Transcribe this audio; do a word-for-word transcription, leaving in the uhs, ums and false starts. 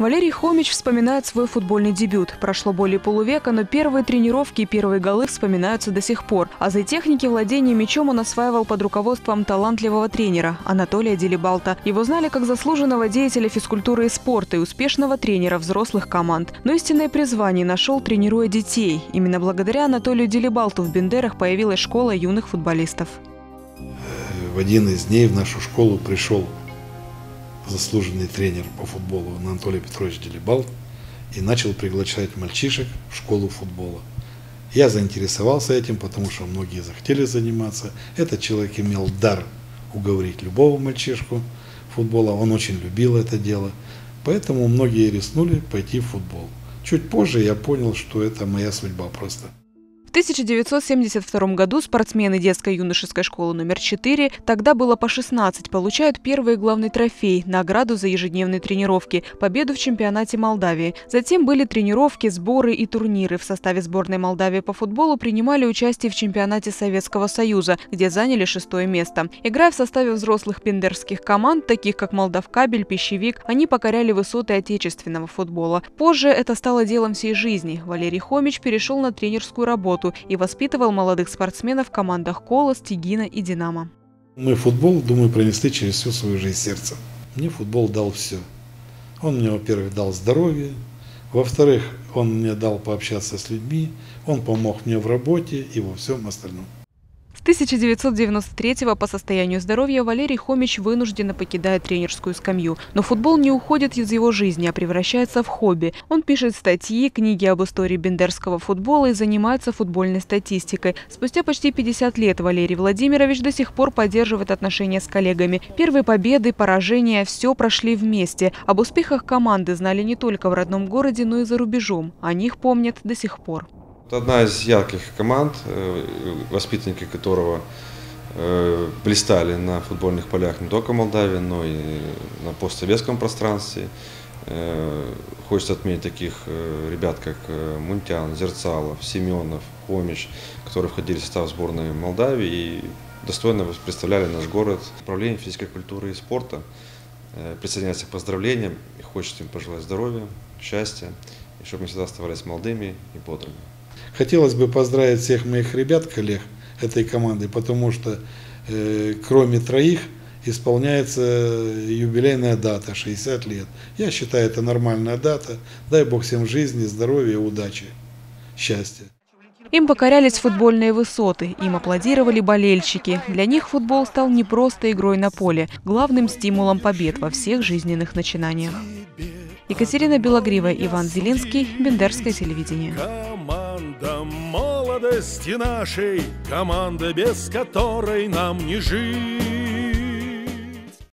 Валерий Хомич вспоминает свой футбольный дебют. Прошло более полувека, но первые тренировки и первые голы вспоминаются до сих пор. Азы техники владения мячом он осваивал под руководством талантливого тренера Анатолия Делибалта. Его знали как заслуженного деятеля физкультуры и спорта и успешного тренера взрослых команд. Но истинное призвание нашел, тренируя детей. Именно благодаря Анатолию Делибалту в Бендерах появилась школа юных футболистов. В один из дней в нашу школу пришел заслуженный тренер по футболу Анатолий Петрович Делибал и начал приглашать мальчишек в школу футбола. Я заинтересовался этим, потому что многие захотели заниматься. Этот человек имел дар уговорить любого мальчишку футбола, он очень любил это дело, поэтому многие рискнули пойти в футбол. Чуть позже я понял, что это моя судьба просто. В тысяча девятьсот семьдесят втором году спортсмены детско-юношеской школы номер четыре, тогда было по шестнадцать, получают первый главный трофей – награду за ежедневные тренировки, победу в чемпионате Молдавии. Затем были тренировки, сборы и турниры. В составе сборной Молдавии по футболу принимали участие в чемпионате Советского Союза, где заняли шестое место. Играя в составе взрослых бендерских команд, таких как Молдавкабель, Пищевик, они покоряли высоты отечественного футбола. Позже это стало делом всей жизни. Валерий Хомич перешел на тренерскую работу и воспитывал молодых спортсменов в командах «Колос», «Тегина» и «Динамо». Мы футбол, думаю, пронесли через всю свою жизнь сердце. Мне футбол дал все. Он мне, во-первых, дал здоровье, во-вторых, он мне дал пообщаться с людьми, он помог мне в работе и во всем остальном. С тысяча девятьсот девяносто третьего по состоянию здоровья Валерий Хомич вынужденно покидает тренерскую скамью. Но футбол не уходит из его жизни, а превращается в хобби. Он пишет статьи, книги об истории бендерского футбола и занимается футбольной статистикой. Спустя почти пятьдесят лет Валерий Владимирович до сих пор поддерживает отношения с коллегами. Первые победы, поражения – все прошли вместе. Об успехах команды знали не только в родном городе, но и за рубежом. О них помнят до сих пор. Одна из ярких команд, воспитанники которого блистали на футбольных полях не только в Молдавии, но и на постсоветском пространстве. Хочется отметить таких ребят, как Мунтян, Зерцалов, Семенов, Хомич, которые входили в состав сборной Молдавии и достойно представляли наш город. Управление физической культуры и спорта присоединяется к поздравлениям и хочется им пожелать здоровья, счастья, и чтобы мы всегда оставались молодыми и бодрыми. Хотелось бы поздравить всех моих ребят, коллег этой команды, потому что э, кроме троих исполняется юбилейная дата, шестьдесят лет. Я считаю, это нормальная дата. Дай Бог всем жизни, здоровья, удачи, счастья. Им покорялись футбольные высоты, им аплодировали болельщики. Для них футбол стал не просто игрой на поле, главным стимулом побед во всех жизненных начинаниях. Екатерина Белогрива, Иван Зелинский, Бендерское телевидение. Команда молодости нашей, команда, без которой нам не жить.